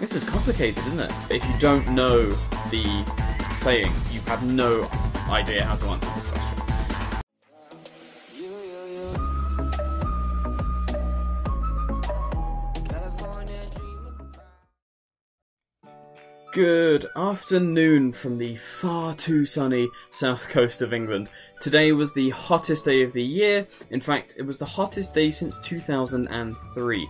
This is complicated, isn't it? If you don't know the saying, you have no idea how to answer this question. Good afternoon from the far too sunny south coast of England. Today was the hottest day of the year. In fact, it was the hottest day since 2003.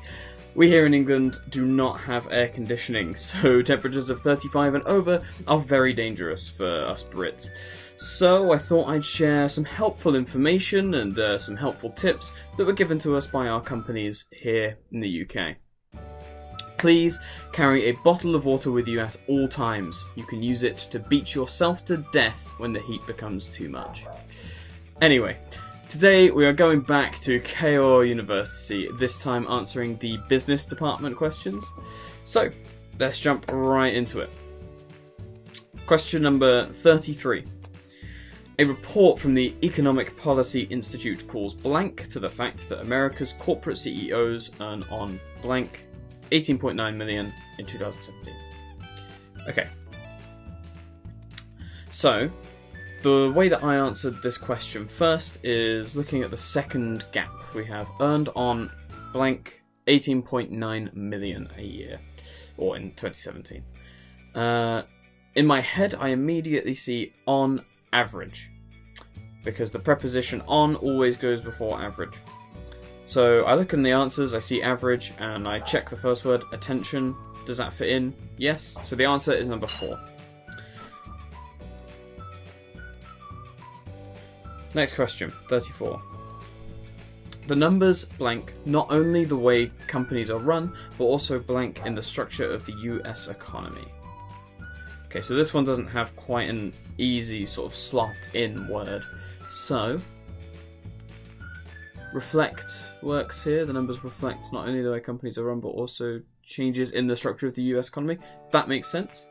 We here in England do not have air conditioning, so temperatures of 35 and over are very dangerous for us Brits. So I thought I'd share some helpful information and some helpful tips that were given to us by our companies here in the UK. Please carry a bottle of water with you at all times. You can use it to beat yourself to death when the heat becomes too much. Anyway, today we are going back to KU University, this time answering the business department questions. So, let's jump right into it. Question number 33. A report from the Economic Policy Institute calls blank to the fact that America's corporate CEOs earn on blank 18.9 million in 2017. Okay. So, the way that I answered this question first is looking at the second gap. We have earned on blank 18.9 million a year, or in 2017. In my head, I immediately see on average, because the preposition on always goes before average. So I look in the answers, I see average, and I check the first word, attention. Does that fit in? Yes. So the answer is number 4. Next question, 34. The numbers blank not only the way companies are run, but also blank in the structure of the US economy. Okay, so this one doesn't have quite an easy sort of slot in word. So, reflect works here. The numbers reflect not only the way companies are run, but also changes in the structure of the US economy. That makes sense.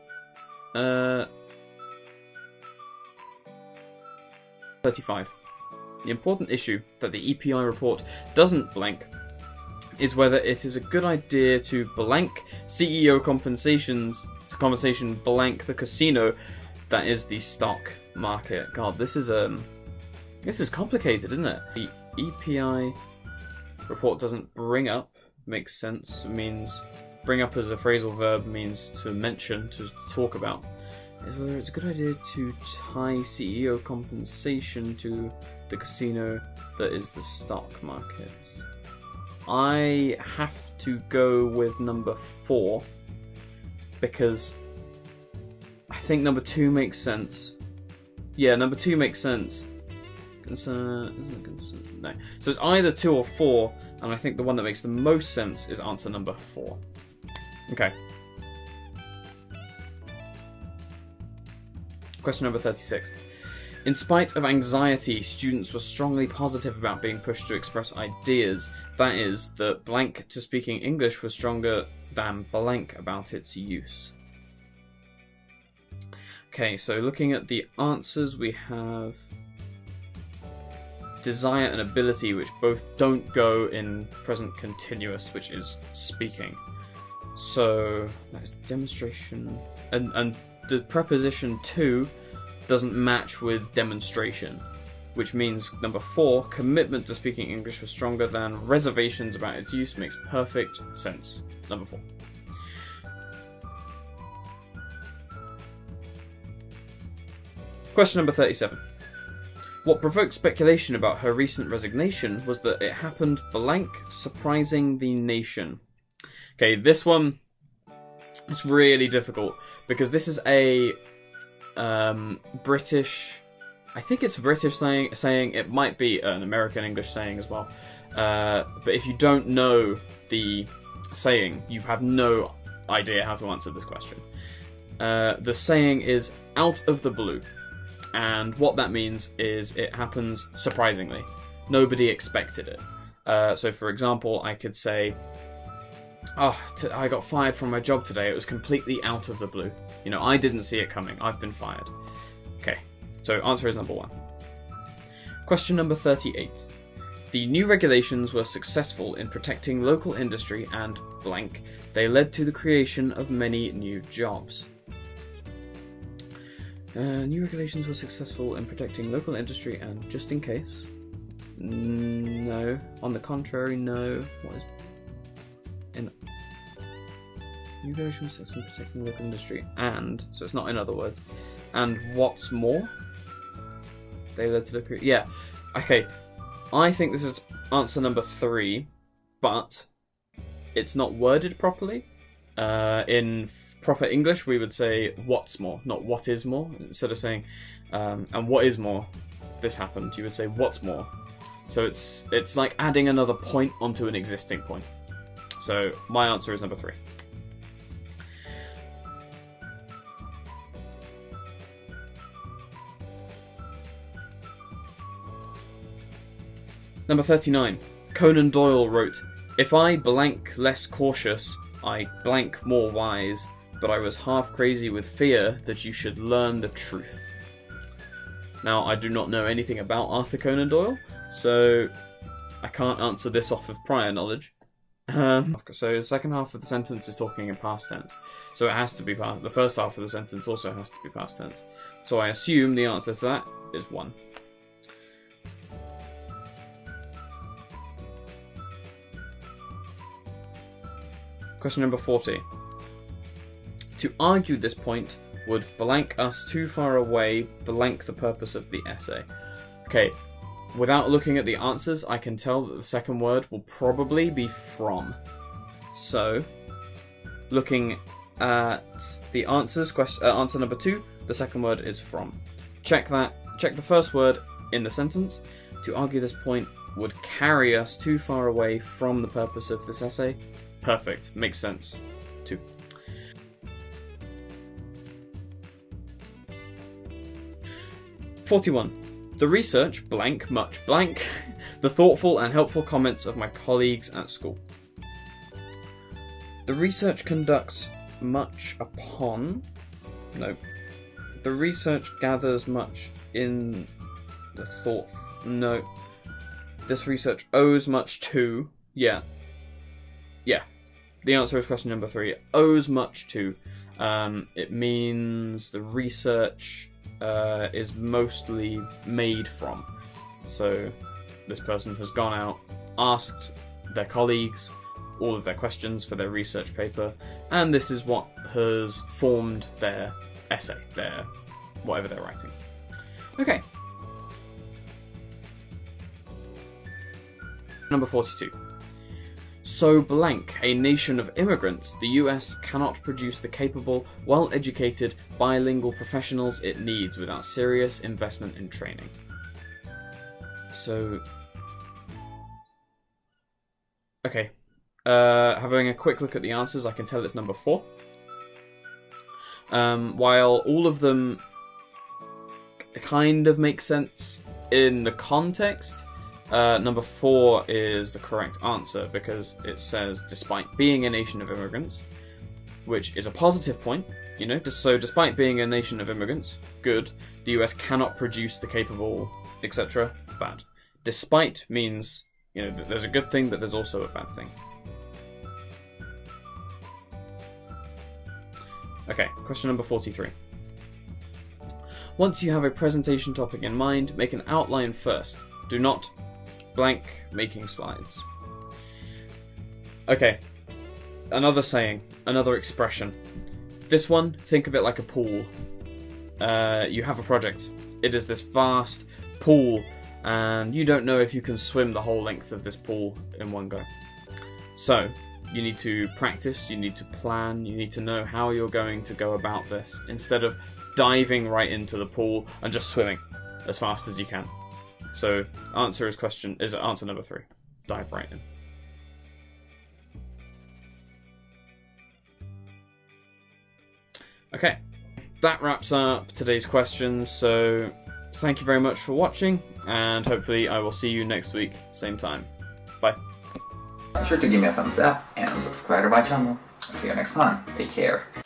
35. The important issue that the EPI report doesn't blank is whether it is a good idea to blank CEO compensation blank the casino that is the stock market. God, this is complicated, isn't it? The EPI report doesn't bring up, makes sense, it means bring up as a phrasal verb, means to mention, to talk about, is whether it's a good idea to tie CEO compensation to the casino that is the stock market. I have to go with number 4 because I think number 2 makes sense. Yeah, number 2 makes sense. No. So it's either 2 or 4, and I think the one that makes the most sense is answer number 4. Okay. Question number 36. In spite of anxiety, students were strongly positive about being pushed to express ideas. That is, the blank to speaking English was stronger than blank about its use. Okay, so looking at the answers, we have desire and ability, which both don't go in present continuous, which is speaking. So that is demonstration, and the preposition to doesn't match with demonstration, which means number 4, commitment to speaking English was stronger than reservations about its use, makes perfect sense. Number 4. Question number 37. What provoked speculation about her recent resignation was that it happened blank, surprising the nation. Okay, this one is really difficult because this is a British, I think it's a British saying, it might be an American English saying as well. But if you don't know the saying, you have no idea how to answer this question. The saying is out of the blue. And what that means is it happens surprisingly. Nobody expected it. So for example, I could say, oh, I got fired from my job today. It was completely out of the blue. You know, I didn't see it coming. I've been fired. Okay, so answer is number 1. Question number 38. The new regulations were successful in protecting local industry and blank. They led to the creation of many new jobs. New regulations were successful in protecting local industry and just in case. No. On the contrary, no. What is in new regulations successful in protecting local industry and, so it's not in other words. And what's more? They led to the yeah. Okay. I think this is answer number 3, but it's not worded properly. In proper English, we would say what's more, not what is more. Instead of saying, and what is more, this happened, you would say what's more. So it's like adding another point onto an existing point. So my answer is number 3. Number 39, Conan Doyle wrote, "If I blank less cautious, I blank more wise, but I was half crazy with fear that you should learn the truth." Now, I do not know anything about Arthur Conan Doyle, so I can't answer this off of prior knowledge. So the second half of the sentence is talking in past tense, so it has to be past. The first half of the sentence also has to be past tense. So I assume the answer to that is 1. Question number 40. To argue this point would blank us too far away, blank the purpose of the essay. Okay, without looking at the answers, I can tell that the second word will probably be from. So, looking at the answers, answer number 2, the second word is from. Check the first word in the sentence. To argue this point would carry us too far away from the purpose of this essay. Perfect. Makes sense. 2. The research, blank, much blank, the thoughtful and helpful comments of my colleagues at school. The research conducts much upon... No. The research gathers much in the thought... No. This research owes much to... Yeah. Yeah, the answer is question number 3. It owes much to. It means the research is mostly made from. So this person has gone out, asked their colleagues all of their questions for their research paper, and this is what has formed their essay, their whatever they're writing. Okay. Number 42. So blank, a nation of immigrants, the US cannot produce the capable, well-educated, bilingual professionals it needs without serious investment in training. So... Okay. Having a quick look at the answers, I can tell it's number 4. While all of them kind of make sense in the context, number 4 is the correct answer because it says, despite being a nation of immigrants, which is a positive point, you know, so despite being a nation of immigrants, good, the US cannot produce the capable, etc., bad. Despite means, you know, there's a good thing, but there's also a bad thing. Okay, question number 43. Once you have a presentation topic in mind, make an outline first. Do not... blank making slides. Okay, another saying, another expression. This one, think of it like a pool. You have a project. It is this vast pool, and you don't know if you can swim the whole length of this pool in one go. So, you need to practice, you need to plan, you need to know how you're going to go about this, instead of diving right into the pool and just swimming as fast as you can. So answer is answer number 3. Dive right in. Okay, that wraps up today's questions. So thank you very much for watching, and hopefully I will see you next week, same time. Bye. Be sure to give me a thumbs up and subscribe to my channel. See you next time. Take care.